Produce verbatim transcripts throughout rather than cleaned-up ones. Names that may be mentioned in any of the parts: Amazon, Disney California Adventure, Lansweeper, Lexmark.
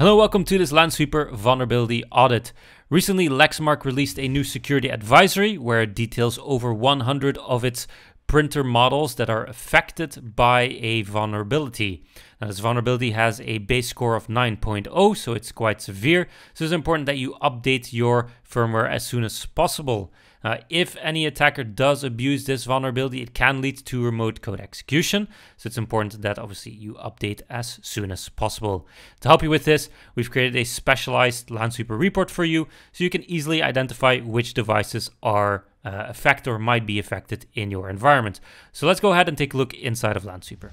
Hello, welcome to this Lansweeper vulnerability audit. Recently, Lexmark released a new security advisory where it details over one hundred of its printer models that are affected by a vulnerability. Now, this vulnerability has a base score of nine point oh, so it's quite severe. So it's important that you update your firmware as soon as possible. Uh, if any attacker does abuse this vulnerability, it can lead to remote code execution. So it's important that obviously you update as soon as possible. To help you with this, we've created a specialized Lansweeper report for you, so you can easily identify which devices are uh, affected or might be affected in your environment. So let's go ahead and take a look inside of Lansweeper.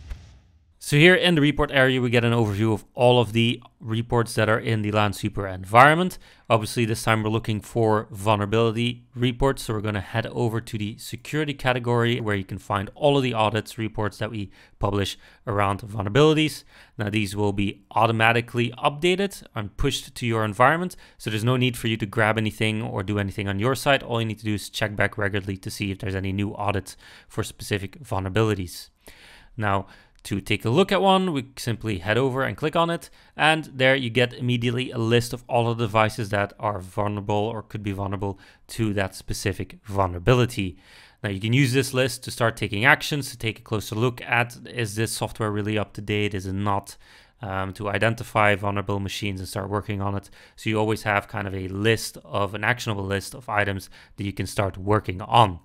So here in the report area, we get an overview of all of the reports that are in the Lansweeper environment. Obviously, this time we're looking for vulnerability reports. So we're going to head over to the security category where you can find all of the audits reports that we publish around vulnerabilities. Now, these will be automatically updated and pushed to your environment. So there's no need for you to grab anything or do anything on your side. All you need to do is check back regularly to see if there's any new audits for specific vulnerabilities. Now, to take a look at one, we simply head over and click on it, and there you get immediately a list of all the devices that are vulnerable or could be vulnerable to that specific vulnerability. Now you can use this list to start taking actions, to take a closer look at, is this software really up to date, is it not, um, to identify vulnerable machines and start working on it. So you always have kind of a list of an actionable list of items that you can start working on.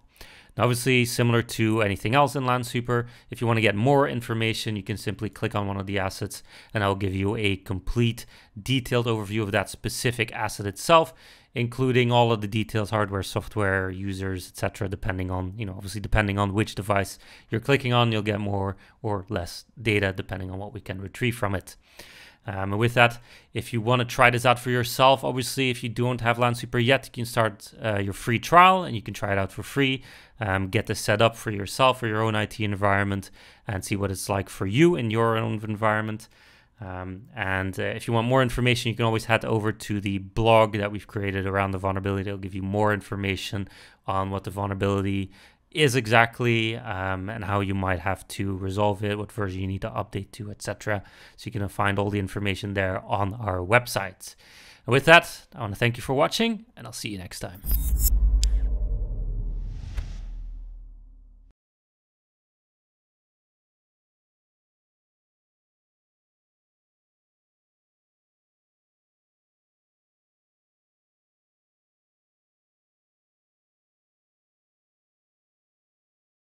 Now, obviously, similar to anything else in Lansweeper, if you want to get more information, you can simply click on one of the assets and I'll give you a complete detailed overview of that specific asset itself, including all of the details, hardware, software, users, et cetera, depending on, you know, obviously depending on which device you're clicking on, you'll get more or less data depending on what we can retrieve from it. Um, and with that, if you want to try this out for yourself, obviously, if you don't have Lansweeper yet, you can start uh, your free trial and you can try it out for free. Um, get this set up for yourself, for your own I T environment, and see what it's like for you in your own environment. Um, and uh, if you want more information, you can always head over to the blog that we've created around the vulnerability. It'll give you more information on what the vulnerability is exactly, um, and how you might have to resolve it, what version you need to update to, et cetera. So you can find all the information there on our website. And with that, I want to thank you for watching, and I'll see you next time.